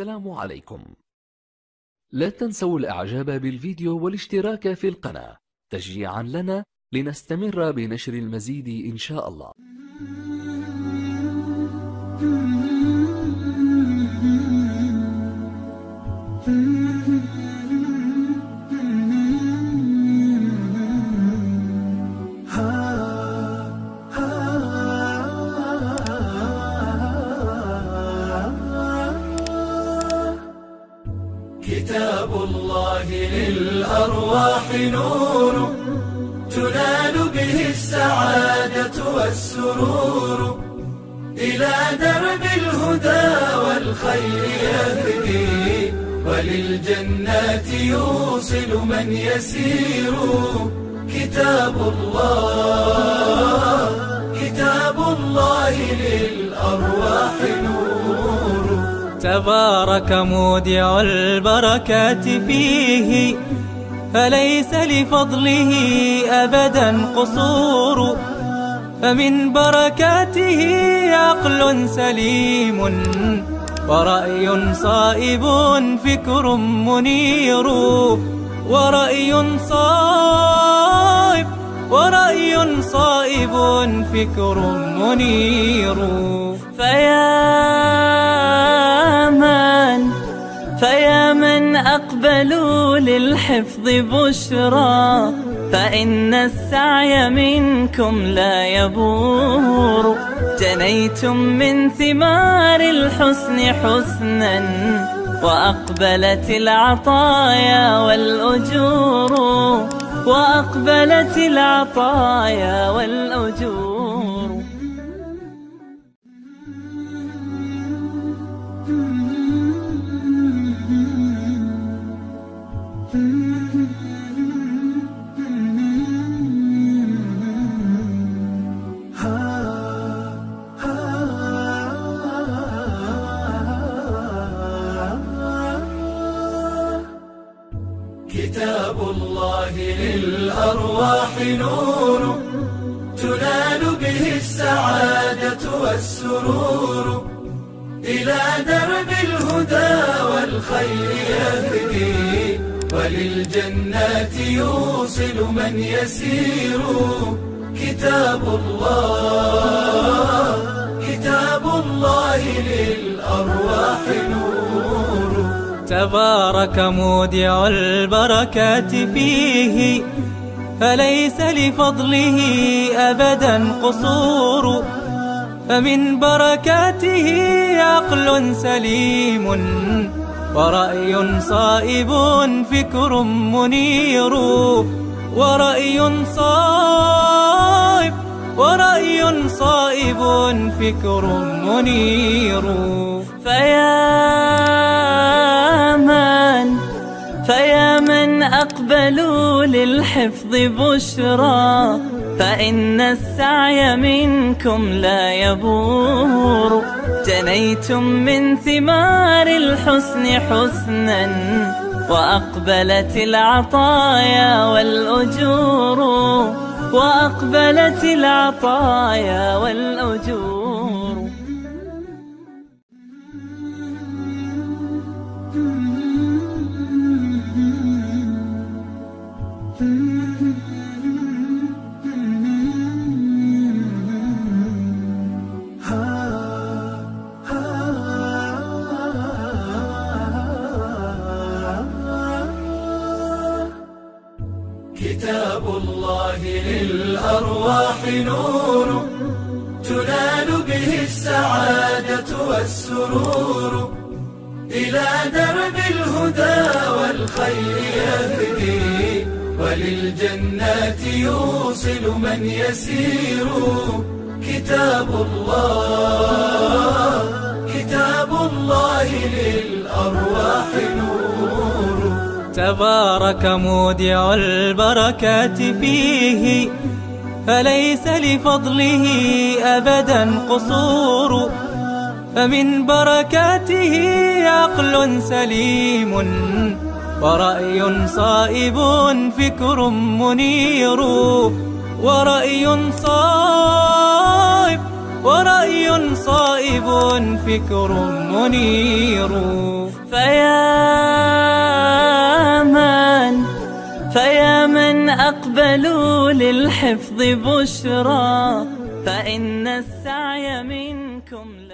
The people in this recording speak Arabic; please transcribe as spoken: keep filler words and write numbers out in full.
والسلام عليكم. لا تنسوا الاعجاب بالفيديو والاشتراك في القناة تشجيعا لنا لنستمر بنشر المزيد إن شاء الله. كتاب الله للأرواح نور تنال به السعادة والسرور، إلى درب الهدى والخير يهدي، وللجنات يوصل من يسير. كتاب الله، كتاب الله للأرواح نور. تبارك مودع البركات فيه، فليس لفضله أبدا قصور، فمن بركاته عقل سليم ورأي صائب فكر منير، ورأي صائب ورأي صائب فكر منير. فيا من فيا من أقبلوا للحفظ بشرى، فإن السعي منكم لا يبور، جنيتم من ثمار الحسن حسنا، وأقبلت العطايا والأجور، وأقبلت العطايا والأجور. كتاب الله للأرواح نور تنال به السعادة والسرور، إلى درب الهدى والخير يهدي، وللجنات يوصل من يسير. كتاب الله، كتاب الله للأرواح نور. تبارك مودع البركات فيه، فليس لفضله أبدا قصور، فمن بركاته عقل سليم ورأي صائب فكر منير، ورأي صائب ورأي صائب فكر منير. فيا من فيا من أقبلوا للحفظ بشرى، فإن السعي منكم لا يبور، جنيتم من ثمار الحسن حسنا، وأقبلت العطايا والأجور، وأقبلت العطايا والأجور. كتاب الله للأرواح نور تنال به السعادة والسرور، إلى درب الهدى والخير يهدي، وللجنات يوصل من يسير. كتاب الله، كتاب الله للأرواح نور. تبارك مودع البركات فيه، فليس لفضله أبدا قصور، فمن بركاته عقل سليم ورأي صائب فكر منير، ورأي صائب ورأي صائب راكب فكر منير. فيا من فيا من أقبلوا للحفظ بشرى، فإن السعي منكم